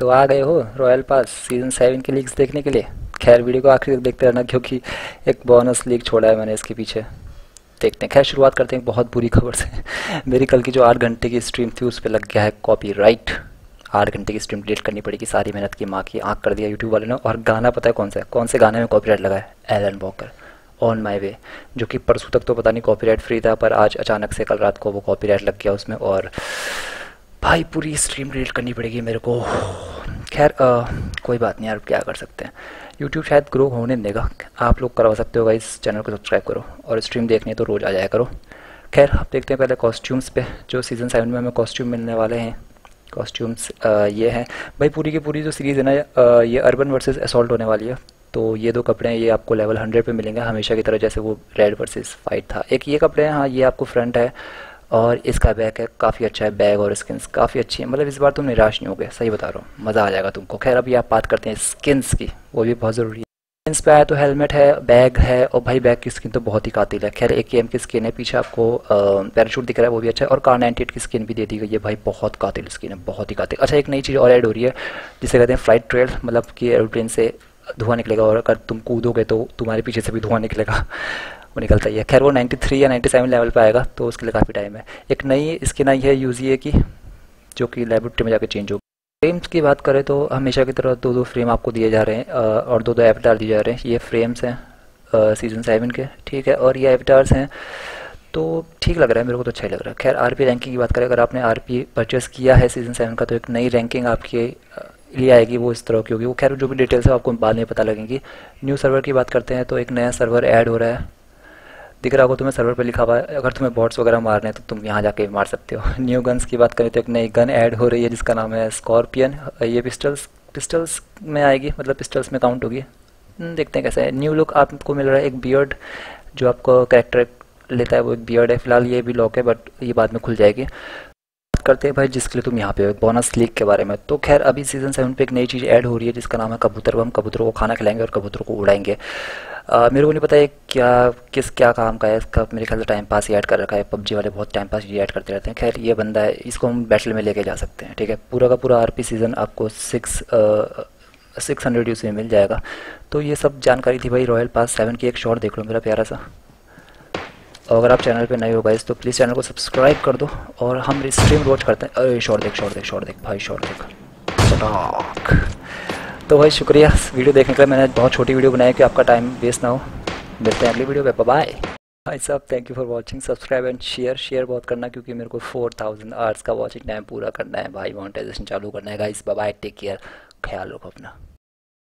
तो आ गए हो रॉयल पास सीजन 7 के लीक्स देखने के लिए। खैर वीडियो को आखिर तक देखते रहना क्योंकि एक बोनस लीक छोड़ा है मैंने इसके पीछे, देखते हैं। खैर शुरुआत करते हैं बहुत बुरी खबर से। मेरी कल की जो 8 घंटे की स्ट्रीम थी उस पर लग गया है कॉपीराइट। 8 घंटे की स्ट्रीम डिलीट करनी पड़ेगी, सारी मेहनत की माँ की आँख कर दिया यूट्यूब वाले ने। और गाना पता है कौन सा है? कौन से गाने में कॉपीराइट लगा है? Alan Walker on my way, जो कि परसों तक तो पता नहीं कॉपीराइट फ्री था, पर आज अचानक से कल रात को वो कॉपीराइट लग गया उसमें। और भाई पूरी स्ट्रीम डिलीट करनी पड़ेगी मेरे को। खैर कोई बात नहीं यार, क्या कर सकते हैं। YouTube शायद ग्रो होने देगा, आप लोग करवा सकते हो गाइस। चैनल को सब्सक्राइब करो और स्ट्रीम देखने तो रोज़ आ जाया करो। खैर आप देखते हैं पहले कॉस्ट्यूम्स पे, जो सीज़न 7 में हमें कॉस्ट्यूम मिलने वाले हैं। कॉस्ट्यूम्स ये हैं भाई, पूरी की पूरी जो सीरीज़ है ना ये अर्बन वर्सेस असॉल्ट होने वाली है। तो ये दो कपड़े हैं, ये आपको लेवल 100 पर मिलेंगे हमेशा की तरह, जैसे वो रेड वर्सेस वाइट था। एक ये कपड़े हैं, हाँ ये आपको फ्रंट है और इसका बैग है। काफ़ी अच्छा है बैग और स्किन्स काफ़ी अच्छी है, मतलब इस बार तुम निराश नहीं होगे, सही बता रहा हूँ, मज़ा आ जाएगा तुमको। खैर अभी आप बात करते हैं स्किन्स की, वो भी बहुत ज़रूरी है। स्किन्स पे आया तो हेलमेट है, बैग है, और भाई बैग की स्किन तो बहुत ही कातिल है। खैर AKM की स्किन है, पीछे आपको पैराशूट दिख रहा है वो भी अच्छा है, और Kar98 की स्किन भी दे दी गई है। भाई बहुत कातिल स्किन है, बहुत ही कातिल। अच्छा एक नई चीज़ और ऐड हो रही है जिसे कहते हैं फ्लाइट ट्रेल, मतलब कि एरोप्लेन से धुआँ निकलेगा और अगर तुम कूदोगे तो तुम्हारे पीछे से भी धुआं निकलेगा, वो निकलता ही है। खैर वो 93 या 97 लेवल पे आएगा, तो उसके लिए काफ़ी टाइम है। एक नई स्किन आई है UZA की, जो कि लेबोरेटरी में जाके चेंज होगी। फ्रेम्स की बात करें तो हमेशा की तरह 2-2 फ्रेम आपको दिए जा रहे हैं और 2-2 एवटार दिए जा रहे हैं। ये फ्रेम्स हैं सीजन 7 के, ठीक है, और ये एवटार्स हैं, तो ठीक लग रहा है मेरे को, तो अच्छा ही लग रहा है। खैर RP रैंकिंग की बात करें, अगर आपने RP परचेस किया है सीजन 7 का तो एक नई रैंकिंग आपके लिए आएगी, वो इस तरह की होगी। वो खैर जो भी डिटेल्स है आपको बाद में पता लगेंगी। न्यू सर्वर की बात करते हैं तो एक नया सर्वर ऐड हो रहा है, दिख रहा होगा तुम्हें सर्वर पे लिखा हुआ है। अगर तुम्हें बॉट्स वगैरह मारने हैं तो तुम यहाँ जाके मार सकते हो। न्यू गन्स की बात करें तो एक नई गन ऐड हो रही है जिसका नाम है स्कॉर्पियन। ये पिस्टल्स में आएगी, मतलब पिस्टल्स में काउंट होगी, देखते हैं कैसा है। न्यू लुक आपको मिल रहा है, एक बियर्ड जो आपको कैरेक्टर लेता है वो एक बियर्ड है। फिलहाल ये भी लॉक है बट ये बाद में खुल जाएगी। बात करते हैं भाई जिसके लिए तुम यहाँ पे हो, बोनस लीक के बारे में। तो खैर अभी सीजन 7 पे एक नई चीज़ ऐड हो रही है जिसका नाम है कबूतर। हम कबूतरों को खाना खिलाएंगे और कबूतरों को उड़ाएंगे। मेरे को नहीं पता है क्या काम का है इसका, मेरे ख्याल से टाइम पास ही ऐड कर रखा है। PUBG वाले बहुत टाइम पास ही ऐड करते रहते हैं। खैर ये बंदा है, इसको हम बैटल में लेके जा सकते हैं, ठीक है। पूरा का पूरा RP सीज़न आपको 600 यूसी में मिल जाएगा। तो ये सब जानकारी थी भाई रॉयल पास 7 की। एक शॉट देख लो मेरा प्यारा सा। और अगर आप चैनल पे नए हो गाइस तो प्लीज़ चैनल को सब्सक्राइब कर दो। और हम स्ट्रीम रोज करते हैं। अरे शॉट देख भाई, शॉट देख। तो भाई शुक्रिया वीडियो देखने के लिए, मैंने बहुत छोटी वीडियो बनाई कि आपका टाइम वेस्ट ना हो। मिलते हैं अगली वीडियो पे, बाय। भाई साहब thank you for watching, subscribe and share बहुत करना क्योंकि मेरे को 4000 आवर्स का वाचिंग टाइम पूरा करना है भाई, मोनेटाइजेशन चालू करना है गाइस। बाय, टेक केयर, ख्याल रखो अपना।